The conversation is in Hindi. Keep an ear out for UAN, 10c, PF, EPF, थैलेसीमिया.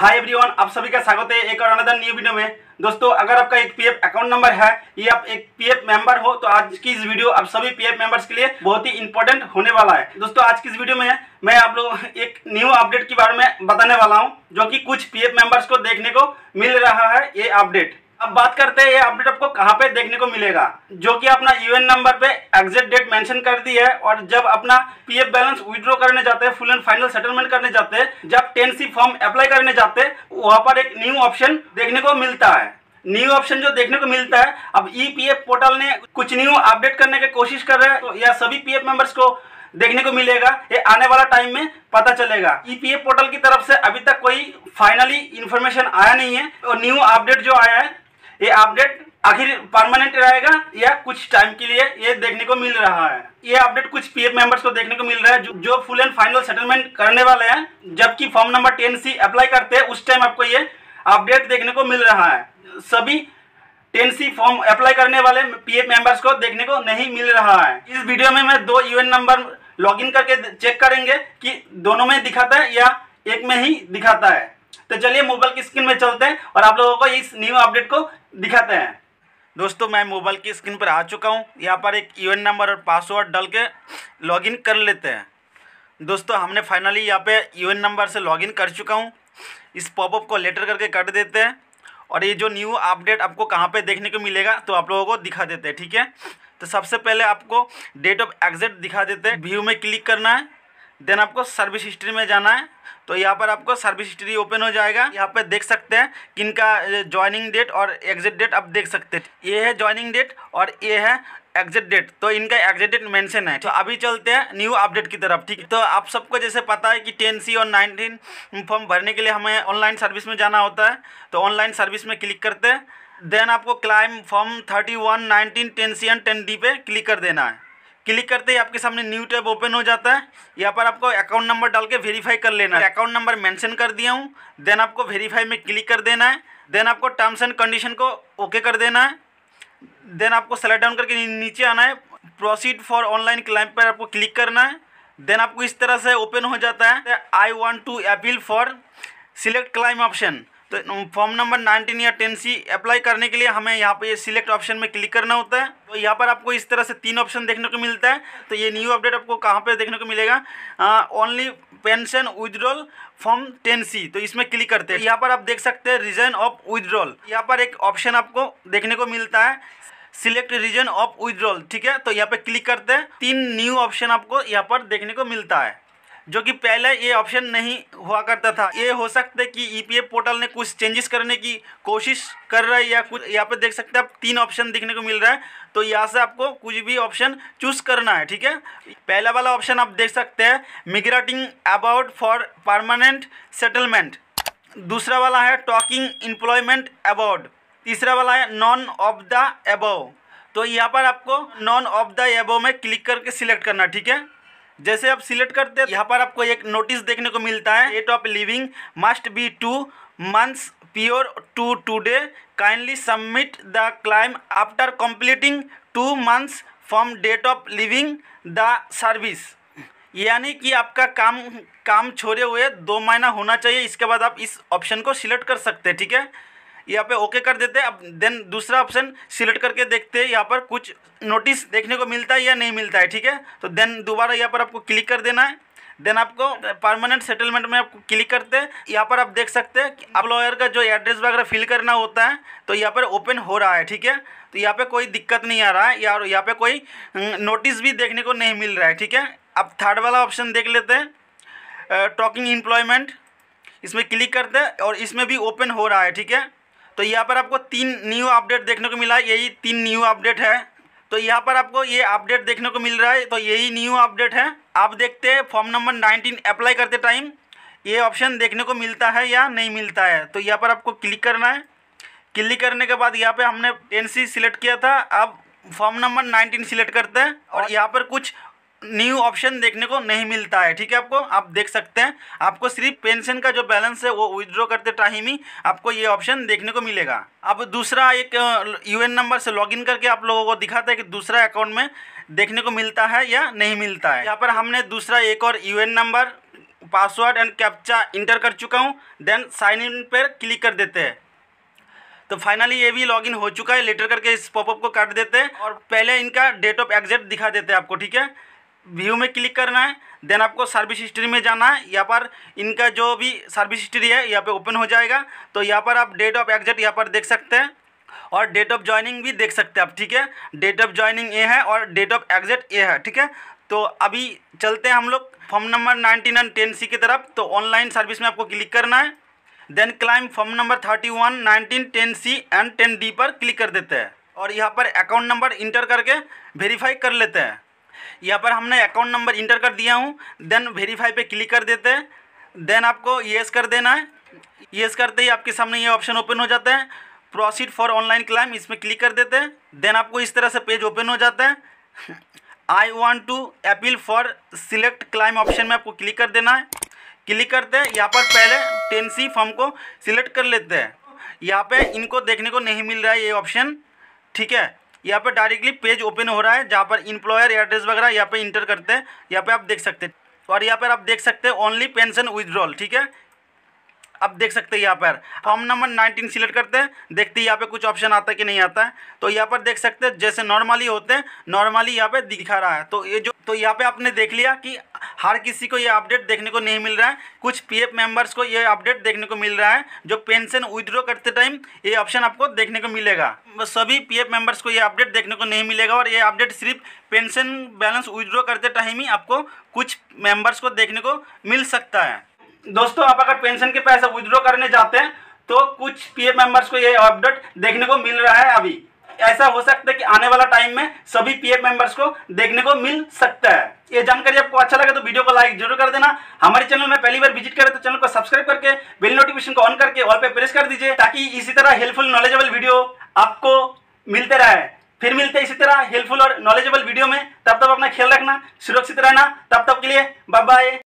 हाय एवरीवन, आप सभी का स्वागत है एक और अनदर न्यू वीडियो में। दोस्तों, अगर आपका एक पीएफ अकाउंट नंबर है या आप एक पीएफ मेंबर हो तो आज की इस वीडियो आप सभी पीएफ मेंबर्स के लिए बहुत ही इंपॉर्टेंट होने वाला है। दोस्तों, आज की इस वीडियो में मैं आप लोग एक न्यू अपडेट के बारे में बताने वाला हूँ जो कि कुछ पीएफ मेंबर्स को देखने को मिल रहा है ये अपडेट। अब बात करते हैं ये अपडेट आपको कहाँ पे देखने को मिलेगा, जो कि अपना यूएन नंबर पे एग्जैक्ट डेट मेंशन कर दी है। और जब अपना पीएफ बैलेंस विड्रॉ करने जाते हैं, फुल एंड फाइनल सेटलमेंट करने जाते हैं, जब 10C फॉर्म अप्लाई करने जाते हैं, वहाँ पर एक न्यू ऑप्शन देखने को मिलता है। न्यू ऑप्शन जो देखने को मिलता है, अब ईपीएफ पोर्टल ने कुछ न्यू अपडेट करने की कोशिश कर रहा है, तो यह सभी पीएफ मेंबर्स को देखने को मिलेगा। ये आने वाला टाइम में पता चलेगा। ईपीएफ पोर्टल की तरफ से अभी तक कोई फाइनली इन्फॉर्मेशन आया नहीं है, और न्यू अपडेट जो आया है ये अपडेट आखिर परमानेंट रहेगा या कुछ टाइम के लिए, ये देखने को मिल रहा है। ये अपडेट कुछ पीएफ मेंबर्स को देखने को मिल रहा है जो फुल एंड फाइनल सेटलमेंट करने वाले हैं, जबकि फॉर्म नंबर 10C अप्लाई करते हैं उस टाइम आपको ये अपडेट देखने को मिल रहा है। सभी 10C फॉर्म अप्लाई करने वाले पीएफ मेंबर्स को देखने को नहीं मिल रहा है। इस वीडियो में मैं दो यूएन नंबर लॉग इन करके चेक करेंगे कि दोनों में दिखाता है या एक में ही दिखाता है। तो चलिए मोबाइल की स्क्रीन में चलते हैं और आप लोगों को इस न्यू अपडेट को दिखाते हैं। दोस्तों, मैं मोबाइल की स्क्रीन पर आ चुका हूं। यहाँ पर एक यूएन नंबर और पासवर्ड डाल के लॉगिन कर लेते हैं। दोस्तों, हमने फाइनली यहाँ पे यूएन नंबर से लॉगिन कर चुका हूं। इस पॉपअप को लेटर करके कट देते हैं और ये जो न्यू अपडेट आपको कहाँ पे देखने को मिलेगा तो आप लोगों को दिखा देते हैं। ठीक है, तो सबसे पहले आपको डेट ऑफ एग्जिट दिखा देते हैं। व्यू में क्लिक करना है, देन आपको सर्विस हिस्ट्री में जाना है। तो यहाँ पर आपको सर्विस हिस्ट्री ओपन हो जाएगा। यहाँ पर देख सकते हैं कि इनका ज्वाइनिंग डेट और एग्जिट डेट आप देख सकते हैं। ये है ज्वाइनिंग डेट और ये है एग्जिट डेट, तो इनका एग्जिट डेट मेंशन है। तो अभी चलते हैं न्यू अपडेट की तरफ। ठीक है, तो आप सबको जैसे पता है कि 10C और 19 फॉर्म भरने के लिए हमें ऑनलाइन सर्विस में जाना होता है। तो ऑनलाइन सर्विस में क्लिक करते हैं, देन आपको claim form 31, 19, 10C and 10D पे क्लिक कर देना है। क्लिक करते ही आपके सामने न्यू टैब ओपन हो जाता है। यहाँ पर आपको अकाउंट नंबर डाल के वेरीफाई कर लेना है। अकाउंट नंबर मेंशन कर दिया हूँ, देन आपको वेरीफाई में क्लिक कर देना है। देन आपको टर्म्स एंड कंडीशन को ओके कर देना है। देन आपको स्लाइड डाउन करके नीचे आना है, प्रोसीड फॉर ऑनलाइन क्लाइम पर आपको क्लिक करना है। देन आपको इस तरह से ओपन हो जाता है, I want to appeal for select claim option. तो फॉर्म नंबर 19 या 10C अप्लाई करने के लिए हमें यहाँ पे सिलेक्ट ऑप्शन में क्लिक करना होता है। तो यहाँ पर आपको इस तरह से तीन ऑप्शन देखने को मिलता है। तो ये न्यू अपडेट आपको कहाँ पे देखने को मिलेगा, only pension withdrawal form 10C। तो इसमें क्लिक करते हैं। यहाँ पर आप देख सकते हैं रीजन ऑफ विड्रॉल, यहाँ पर एक ऑप्शन आपको देखने को मिलता है, सिलेक्ट रीजन ऑफ विड्रॉल। ठीक है, तो यहाँ पर क्लिक करते हैं। तीन न्यू ऑप्शन आपको यहाँ पर देखने को मिलता है, जो कि पहले ये ऑप्शन नहीं हुआ करता था। ये हो सकता है कि ईपीएफ पोर्टल ने कुछ चेंजेस करने की कोशिश कर रहा है या कुछ। यहाँ पे देख सकते हैं आप तीन ऑप्शन दिखने को मिल रहा है, तो यहाँ से आपको कुछ भी ऑप्शन चूज करना है। ठीक है, पहला वाला ऑप्शन आप देख सकते हैं, migrating about for permanent settlement. दूसरा वाला है टॉकिंग एम्प्लॉयमेंट अबाउट। तीसरा वाला है नॉन ऑफ द अबव। तो यहाँ पर आपको नॉन ऑफ द अबव में क्लिक करके सिलेक्ट करना। ठीक है, जैसे आप सिलेक्ट करते हैं, यहाँ पर आपको एक नोटिस देखने को मिलता है, date of living must be 2 months prior to today, kindly submit the claim after completing 2 months from date of living the service. यानी कि आपका काम छोड़े हुए 2 महीना होना चाहिए, इसके बाद आप इस ऑप्शन को सिलेक्ट कर सकते हैं। ठीक है, यहाँ पे ओके कर देते हैं। अब देन दूसरा ऑप्शन सिलेक्ट करके देखते हैं यहाँ पर कुछ नोटिस देखने को मिलता है या नहीं मिलता है। ठीक है, तो देन दोबारा यहाँ पर आपको क्लिक कर देना है। देन आपको परमानेंट सेटलमेंट में आपको क्लिक करते हैं। यहाँ पर आप देख सकते हैं कि आप लॉयर का जो एड्रेस वगैरह फिल करना होता है, तो यहाँ पर ओपन हो रहा है। ठीक है, तो यहाँ पर कोई दिक्कत नहीं आ रहा है यार, यहाँ पर कोई नोटिस भी देखने को नहीं मिल रहा है। ठीक है, अब थर्ड वाला ऑप्शन देख लेते हैं, टॉकिंग एम्प्लॉयमेंट। इसमें क्लिक करते हैं और इसमें भी ओपन हो रहा है। ठीक है, तो यहाँ पर आपको तीन न्यू अपडेट देखने को मिला, यही तीन न्यू अपडेट है। तो यहाँ पर आपको ये अपडेट देखने को मिल रहा है, तो यही न्यू अपडेट है। आप देखते हैं फॉर्म नंबर 19 अप्लाई करते टाइम ये ऑप्शन देखने को मिलता है या नहीं मिलता है। तो यहाँ पर आपको क्लिक करना है। क्लिक करने के बाद यहाँ पर हमने 10C सिलेक्ट किया था, अब फॉर्म नंबर 19 सिलेक्ट करते हैं और यहाँ पर कुछ न्यू ऑप्शन देखने को नहीं मिलता है। ठीक है, आपको आप देख सकते हैं, आपको सिर्फ पेंशन का जो बैलेंस है वो विड्रॉ करते टाइम ही आपको ये ऑप्शन देखने को मिलेगा। अब दूसरा एक यूएन नंबर से लॉगिन करके आप लोगों को दिखाता है कि दूसरा अकाउंट में देखने को मिलता है या नहीं मिलता है। यहाँ पर हमने दूसरा एक और UAN number password and captcha enter कर चुका हूँ, देन साइन इन पर क्लिक कर देते हैं। तो फाइनली ये भी लॉगिन हो चुका है। लेटर करके इस पॉपअप को काट देते हैं और पहले इनका डेट ऑफ एग्जिट दिखा देते हैं आपको, ठीक है। व्यू में क्लिक करना है, देन आपको सर्विस हिस्ट्री में जाना है। यहाँ पर इनका जो भी सर्विस हिस्ट्री है यहाँ पे ओपन हो जाएगा। तो यहाँ पर आप डेट ऑफ एग्जिट यहाँ पर देख सकते हैं और डेट ऑफ ज्वाइनिंग भी देख सकते हैं आप, ठीक है। डेट ऑफ ज्वाइनिंग ये है और डेट ऑफ एग्जिट ये है, ठीक है। तो अभी चलते हैं हम लोग फॉर्म नंबर 19 और 10C की तरफ। तो ऑनलाइन सर्विस में आपको क्लिक करना है, then claim form number 31, 19, 10C and 10D पर क्लिक कर देते हैं और यहाँ पर अकाउंट नंबर इंटर करके वेरीफाई कर लेते हैं। यहाँ पर हमने अकाउंट नंबर इंटर कर दिया हूँ, देन वेरीफाई पे क्लिक कर देते हैं। देन आपको येस कर देना है। येस करते ही आपके सामने ये ऑप्शन ओपन हो जाता है, प्रोसीड फॉर ऑनलाइन क्लाइम, इसमें क्लिक कर देते हैं। देन आपको इस तरह से पेज ओपन हो जाता है। I want to appeal for select claim option में आपको क्लिक कर देना है। क्लिक करते हैं, यहाँ पर पहले 10C फॉर्म को सिलेक्ट कर लेते हैं। यहाँ पे इनको देखने को नहीं मिल रहा है ये ऑप्शन, ठीक है। यहाँ पर डायरेक्टली पेज ओपन हो रहा है जहाँ पर इम्प्लॉयर एड्रेस वगैरह यहाँ पे इंटर करते हैं। यहाँ पे आप देख सकते हैं और यहाँ पर आप देख सकते हैं ओनली पेंशन विदड्रॉल, ठीक है। आप देख सकते हैं यहाँ पर फॉर्म नंबर 19 सिलेक्ट करते हैं, देखते हैं यहाँ पे कुछ ऑप्शन आता है कि नहीं आता है। तो यहाँ पर देख सकते हैं जैसे नॉर्मली होते हैं, नॉर्मली यहाँ पे दिखा रहा है। तो ये जो यहाँ पे आपने देख लिया कि हर किसी को ये अपडेट देखने को नहीं मिल रहा है। कुछ PF मेंबर्स को ये अपडेट देखने को मिल रहा है, जो पेंशन विदड्रॉ करते टाइम ये ऑप्शन आपको देखने को मिलेगा। सभी PF मेंबर्स को ये अपडेट देखने को नहीं मिलेगा और ये अपडेट सिर्फ पेंशन बैलेंस विदड्रॉ करते टाइम ही आपको कुछ मेंबर्स को देखने को मिल सकता है। दोस्तों, आप अगर पेंशन के पैसे विदड्रॉ करने जाते हैं तो कुछ PF मेंबर्स को ये अपडेट देखने को मिल रहा है अभी। ऐसा हो सकता है कि आने वाला टाइम में सभी PF मेंबर्स को देखने को मिल सकता है। ये जानकारी आपको अच्छा लगे तो वीडियो को लाइक जरूर कर देना। हमारे चैनल में पहली बार विजिट करें तो चैनल को सब्सक्राइब करके बेल नोटिफिकेशन को ऑन करके ऑल पे प्रेस कर दीजिए, ताकि इसी तरह हेल्पफुल नॉलेजेबल वीडियो आपको मिलते रहे। फिर मिलते हैं इसी तरह हेल्पफुल और नॉलेजेबल वीडियो में। तब तक अपना ख्याल रखना, सुरक्षित रहना। तब तक के लिए बाय बाय।